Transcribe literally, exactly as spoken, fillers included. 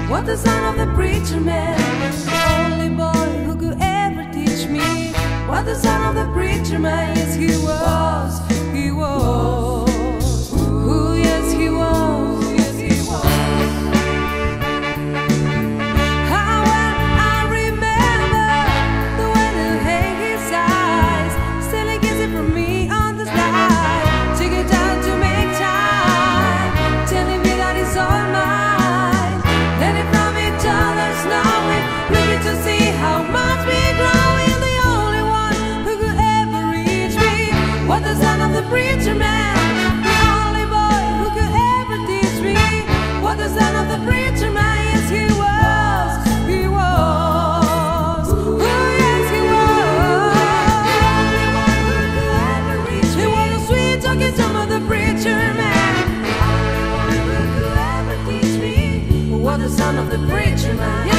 Son of the preacher man.